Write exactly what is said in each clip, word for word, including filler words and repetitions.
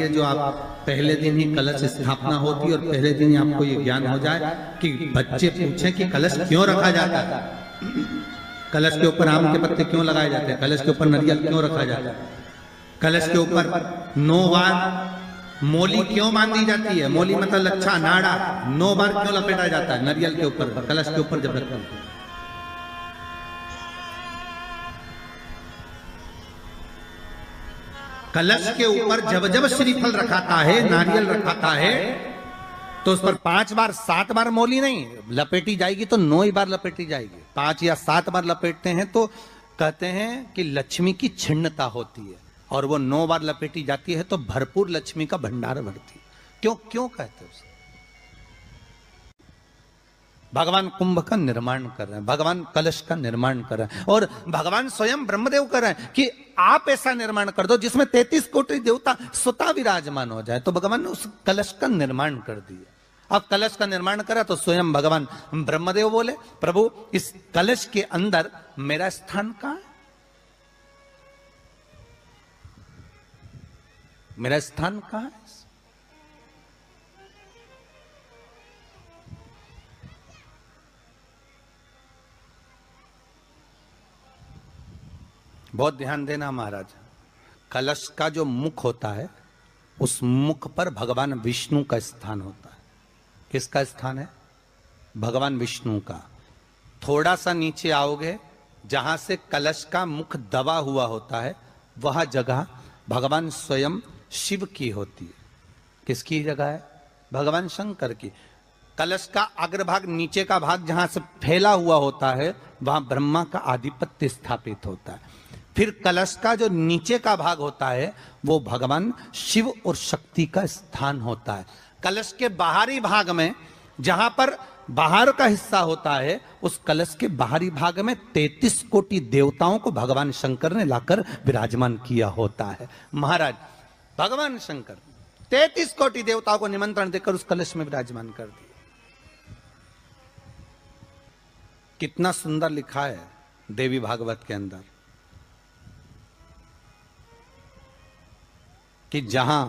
ये जो आप पहले दिन ही कलश स्थापना होती है और पहले दिन ही आपको ये ज्ञान हो जाए कि बच्चे पूछें कि कलश क्यों रखा जाता है, कलश के ऊपर आम के पत्ते क्यों लगाए जाते हैं, कलश के ऊपर नारियल क्यों रखा जाता है, कलश के ऊपर नौ बार मोली क्यों बांधी जाती है, मोली मतलब लच्छा नाड़ा, नौ बार क्यों लपेटा जाता है नारियल के ऊपर, कलश के ऊपर जब रखते हैं। कलश के ऊपर जब जब श्रीफल रखाता है, नारियल रखाता है, तो उस पर पांच बार सात बार मोली नहीं लपेटी जाएगी तो नौ ही बार लपेटी जाएगी। पांच या सात बार लपेटते हैं तो कहते हैं कि लक्ष्मी की छिन्नता होती है, और वो नौ बार लपेटी जाती है तो भरपूर लक्ष्मी का भंडार भरती है। क्यों क्यों कहते हैं उसे? भगवान कुंभ का निर्माण कर रहे हैं, भगवान कलश का निर्माण कर रहे हैं, और भगवान स्वयं ब्रह्मदेव कर रहे हैं कि आप ऐसा निर्माण कर दो जिसमें तैंतीस कोटि देवता स्वतः विराजमान हो जाए। तो भगवान ने उस कलश का निर्माण कर दिया। अब कलश का निर्माण करा तो स्वयं भगवान ब्रह्मदेव बोले, प्रभु इस कलश के अंदर मेरा स्थान कहां है, मेरा स्थान कहां है? बहुत ध्यान देना महाराज, कलश का जो मुख होता है उस मुख पर भगवान विष्णु का स्थान होता है। किसका स्थान है? भगवान विष्णु का। थोड़ा सा नीचे आओगे जहां से कलश का मुख दबा हुआ होता है, वह जगह भगवान स्वयं शिव की होती है। किसकी जगह है? भगवान शंकर की। कलश का अग्रभाग, नीचे का भाग जहां से फैला हुआ होता है, वहां ब्रह्मा का आधिपत्य स्थापित होता है। फिर कलश का जो नीचे का भाग होता है वो भगवान शिव और शक्ति का स्थान होता है। कलश के बाहरी भाग में जहां पर बाहर का हिस्सा होता है, उस कलश के बाहरी भाग में तैंतीस कोटि देवताओं को भगवान शंकर ने लाकर विराजमान किया होता है। महाराज भगवान शंकर तैंतीस कोटि देवताओं को निमंत्रण देकर उस कलश में विराजमान कर दिया। कितना सुंदर लिखा है देवी भागवत के अंदर कि जहां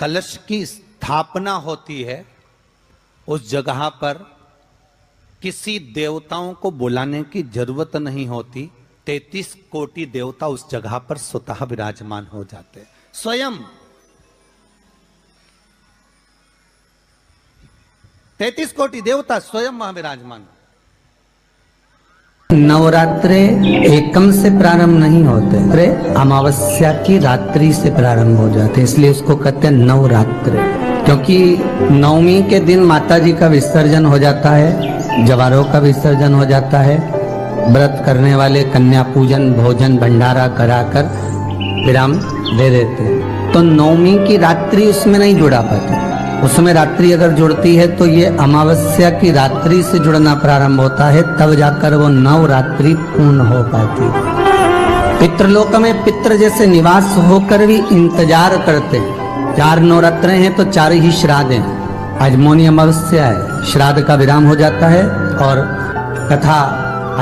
कलश की स्थापना होती है उस जगह पर किसी देवताओं को बुलाने की जरूरत नहीं होती। तैंतीस कोटि देवता उस जगह पर स्वतः विराजमान हो जाते हैं। स्वयं तैंतीस कोटि देवता स्वयं वहां विराजमान। नवरात्रे एकम से प्रारंभ नहीं होते, रे अमावस्या की रात्रि से प्रारंभ हो जाते, इसलिए उसको कहते हैं नवरात्रे। क्योंकि नवमी के दिन माता जी का विसर्जन हो जाता है, जवारों का विसर्जन हो जाता है। व्रत करने वाले कन्या पूजन, भोजन भंडारा कराकर विराम दे देते हैं। तो नवमी की रात्रि उसमें नहीं जुड़ा पाती। उसमें रात्रि अगर जुड़ती है तो ये अमावस्या की रात्रि से जुड़ना प्रारंभ होता है, तब जाकर वो नवरात्रि पूर्ण हो पाती है। पितृलोक में पितृ जैसे निवास होकर भी इंतजार करते हैं। चार नवरात्रे हैं तो चार ही श्राद्ध हैं। आज मौनी अमावस्या है, श्राद्ध का विराम हो जाता है और कथा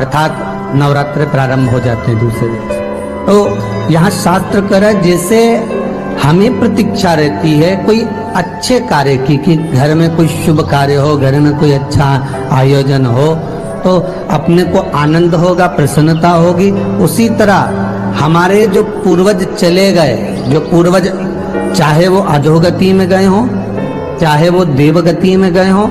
अर्थात नवरात्र प्रारंभ हो जाते हैं दूसरे दिन। तो यहाँ शास्त्र कह जैसे हमें प्रतीक्षा रहती है कोई अच्छे कार्य की, कि घर में कोई शुभ कार्य हो, घर में कोई अच्छा आयोजन हो तो अपने को आनंद होगा, प्रसन्नता होगी। उसी तरह हमारे जो पूर्वज चले गए, जो पूर्वज चाहे वो अधोगति में गए हों, चाहे वो देवगति में गए हों,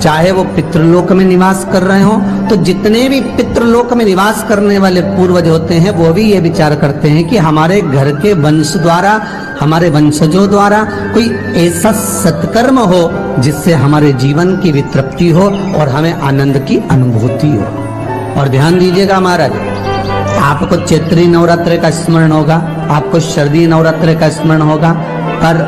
चाहे वो पितृलोक में निवास कर रहे हों, तो जितने भी पितृलोक में निवास करने वाले पूर्वज होते हैं वो भी ये विचार करते हैं कि हमारे घर के वंश द्वारा, हमारे वंशजों द्वारा कोई ऐसा सत्कर्म हो जिससे हमारे जीवन की वितृप्ति हो और हमें आनंद की अनुभूति हो। और ध्यान दीजिएगा महाराज, आपको चैत्री नवरात्र का स्मरण होगा, आपको शरदीय नवरात्र का स्मरण होगा, पर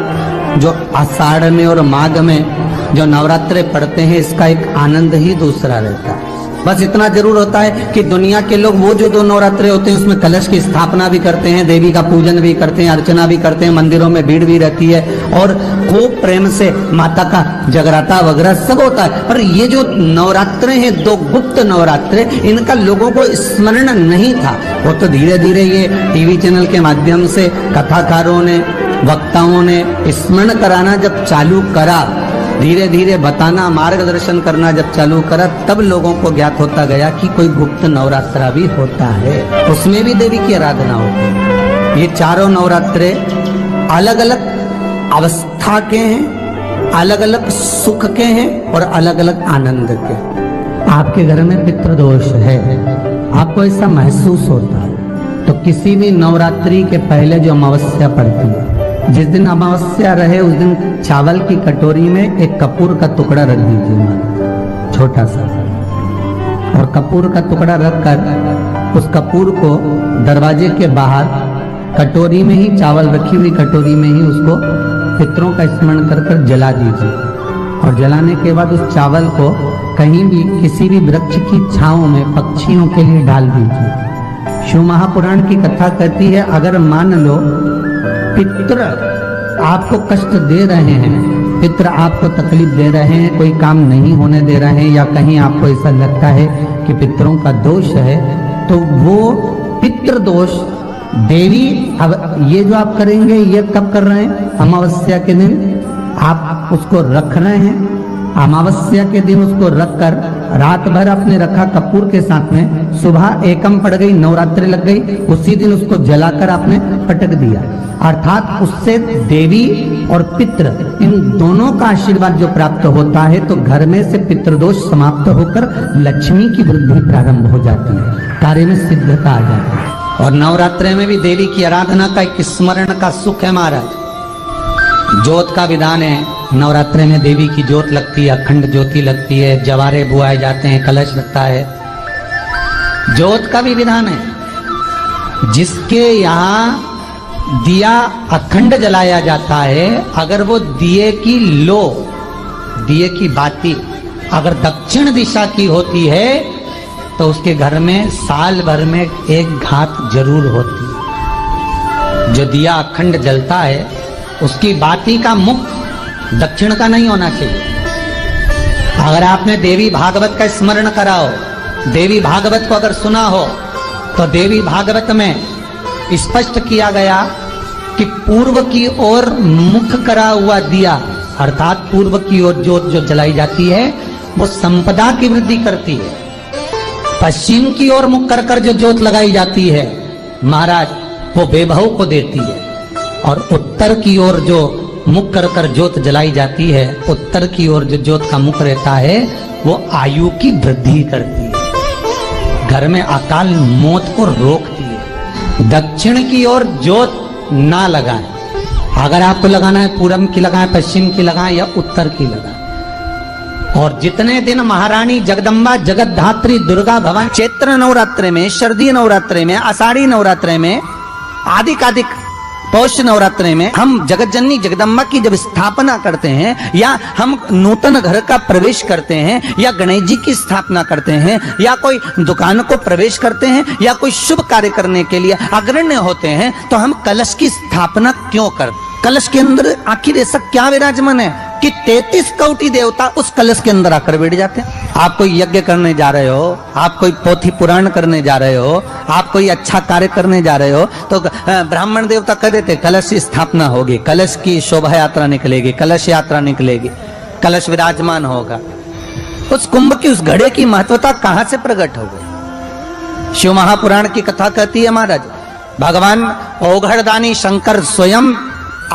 जो आषाढ़ में और माघ में जो नवरात्रे पड़ते हैं इसका एक आनंद ही दूसरा रहता है। बस इतना जरूर होता है कि दुनिया के लोग वो जो दो नवरात्रे होते हैं उसमें कलश की स्थापना भी करते हैं, देवी का पूजन भी करते हैं, अर्चना भी करते हैं, मंदिरों में भीड़ भी रहती है और खूब प्रेम से माता का जगराता वगैरह सब होता है। पर ये जो नवरात्रे हैं, दो गुप्त नवरात्रे, इनका लोगों को स्मरण नहीं था। वो तो धीरे धीरे ये टीवी चैनल के माध्यम से कथाकारों ने, वक्ताओं ने स्मरण कराना जब चालू करा, धीरे धीरे बताना, मार्गदर्शन करना जब चालू करा, तब लोगों को ज्ञात होता गया कि कोई गुप्त नवरात्रा भी होता है, उसमें भी देवी की आराधना होती है। ये चारों नवरात्रे अलग अलग अवस्था के हैं, अलग अलग सुख के हैं और अलग अलग आनंद के। आपके घर में पितृदोष है, आपको ऐसा महसूस होता है, तो किसी भी नवरात्रि के पहले जो अमावस्या पड़ती है, जिस दिन अमावस्या रहे उस दिन चावल की कटोरी में एक कपूर का टुकड़ा रख दीजिए मां, छोटा सा, और कपूर का टुकड़ा रखकर उस कपूर को दरवाजे के बाहर कटोरी में ही, चावल रखी हुई कटोरी में ही उसको पितरों का स्मरण कर कर जला दीजिए। और जलाने के बाद उस चावल को कहीं भी किसी भी वृक्ष की छांव में पक्षियों के लिए डाल दीजिए। शिव महापुराण की कथा कहती है, अगर मान लो पितृ आपको कष्ट दे रहे हैं, पितृ आपको तकलीफ दे रहे हैं, कोई काम नहीं होने दे रहे हैं, या कहीं आपको ऐसा लगता है कि पितरों का दोष है, तो वो पितृ दोष देवी, अब ये जो आप करेंगे ये कब कर रहे हैं, अमावस्या के दिन आप उसको रख रहे हैं। अमावस्या के दिन उसको रखकर रात भर आपने रखा कपूर के साथ में, सुबह एकम पड़ गई, नवरात्रि लग गई, उसी दिन उसको जलाकर आपने पटक दिया। अर्थात उससे देवी और पितृ इन दोनों का आशीर्वाद जो प्राप्त होता है, तो घर में से पितृदोष समाप्त होकर लक्ष्मी की वृद्धि प्रारंभ हो जाती है, कार्य में सिद्धता आ जाती है। और नवरात्र में भी देवी की आराधना का एक स्मरण का सुख है महाराज। ज्योत का विधान है, नवरात्र में देवी की ज्योत लगती है, अखंड ज्योति लगती है, जवारे बुआए जाते हैं, कलश लगता है, ज्योत का भी विधान है। जिसके यहाँ दिया अखंड जलाया जाता है, अगर वो दिए की लो, दिए की बाती अगर दक्षिण दिशा की होती है, तो उसके घर में साल भर में एक घात जरूर होती है। जो दिया अखंड जलता है उसकी बाती का मुख दक्षिण का नहीं होना चाहिए। अगर आपने देवी भागवत का स्मरण कराओ, देवी भागवत को अगर सुना हो, तो देवी भागवत में स्पष्ट किया गया कि पूर्व की ओर मुख करा हुआ दिया, अर्थात पूर्व की ओर ज्योत जो जलाई जाती है वो संपदा की वृद्धि करती है। पश्चिम की ओर मुख कर कर जो ज्योत लगाई जाती है महाराज, वो वैभव को देती है। और उत्तर की ओर जो मुख कर कर ज्योत जलाई जाती है, उत्तर की ओर जो ज्योत का मुख रहता है, वो आयु की वृद्धि करती है, घर में अकाल मौत को रोकती है। दक्षिण की ओर ज्योत ना लगाएं। अगर आपको लगाना है पूरब की लगाएं, पश्चिम की लगाएं या उत्तर की लगाएं। और जितने दिन महारानी जगदम्बा जगत धात्री दुर्गा भवन चैत्र नवरात्रे में, शरदीय नवरात्रे में, आषाढ़ी नवरात्रे में, आदिक आदिक पौष नवरात्रे में हम जगत जननी जगदम्बा की जब स्थापना करते हैं, या हम नूतन घर का प्रवेश करते हैं, या गणेश जी की स्थापना करते हैं, या कोई दुकान को प्रवेश करते हैं, या कोई शुभ कार्य करने के लिए अग्रण्य होते हैं, तो हम कलश की स्थापना क्यों करते? कलश के अंदर आखिर ऐसा क्या विराजमान है कि तैतीस कौटी देवता उस कलश के अंदर आकर बैठ जाते हैं। आप कोई यज्ञ करने जा रहे हो, आप कोई पोथी पुराण करने जा रहे हो, आप कोई अच्छा कार्य करने जा रहे हो, तो ब्राह्मण देवता कह देते कलश की स्थापना होगी, कलश की शोभा यात्रा निकलेगी, कलश यात्रा निकलेगी, कलश विराजमान होगा। उस कुंभ की, उस घड़े की महत्वता कहाँ से प्रकट हो गई? शिव महापुराण की कथा कहती है महाराज, भगवान ओघड़दानी शंकर स्वयं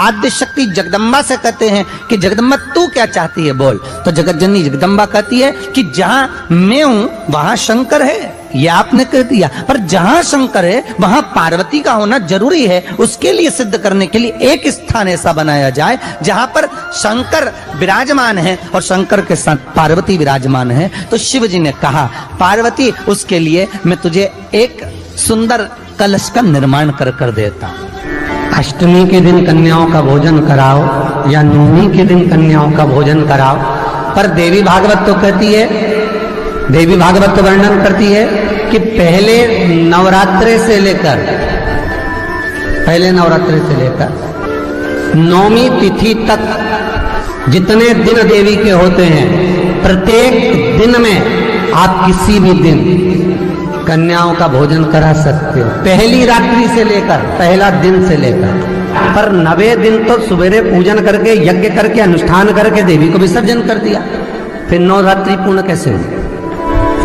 आद्य शक्ति जगदम्बा से कहते हैं कि जगदम्बा तू क्या चाहती है बोल, तो जगत जननी जगदम्बा कहती है कि जहां मैं हूं वहां शंकर है, ये आपने कह दिया, पर जहां शंकर है वहां पार्वती का होना जरूरी है। उसके लिए सिद्ध करने के लिए एक स्थान ऐसा बनाया जाए जहां पर शंकर विराजमान है और शंकर के साथ पार्वती विराजमान है। तो शिव जी ने कहा पार्वती, उसके लिए मैं तुझे एक सुंदर कलश का निर्माण कर कर देता हूं। अष्टमी के दिन कन्याओं का भोजन कराओ या नवमी के दिन कन्याओं का भोजन कराओ, पर देवी भागवत तो कहती है देवी भागवत तो वर्णन करती है कि पहले नवरात्रे से लेकर पहले नवरात्रे से लेकर नौमी तिथि तक जितने दिन देवी के होते हैं, प्रत्येक दिन में आप किसी भी दिन कन्याओं का भोजन करा सकते हो, पहली रात्रि से लेकर पहला दिन से लेकर। पर नवे दिन तो सवेरे पूजन करके यज्ञ करके अनुष्ठान करके देवी को विसर्जन कर दिया, फिर नवरात्रि पूर्ण कैसे हुई?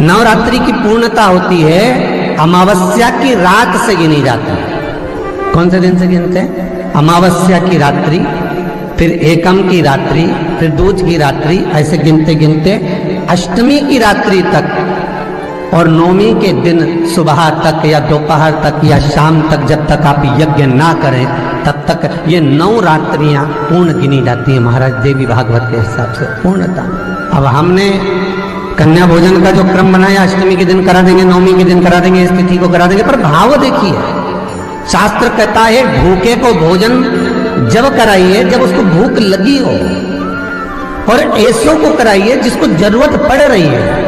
नवरात्रि की पूर्णता होती है अमावस्या की रात से गिनी जाती है। कौन से दिन से गिनते हैं? अमावस्या की रात्रि, फिर एकम की रात्रि, फिर दूज की रात्रि, ऐसे गिनते गिनते अष्टमी की रात्रि तक और नौमी के दिन सुबह तक या दोपहर तक या शाम तक, जब तक आप यज्ञ ना करें तब तक ये नौ रात्रियां पूर्ण गिनी जाती हैं महाराज देवी भागवत के हिसाब से, पूर्णता। अब हमने कन्या भोजन का जो क्रम बनाया, अष्टमी के दिन करा देंगे, नौमी के दिन करा देंगे, इस तिथि को करा देंगे, पर भाव देखिए, शास्त्र कहता है भूखे को भोजन जब कराइए जब उसको भूख लगी हो, और ऐसों को कराइए जिसको जरूरत पड़ रही है।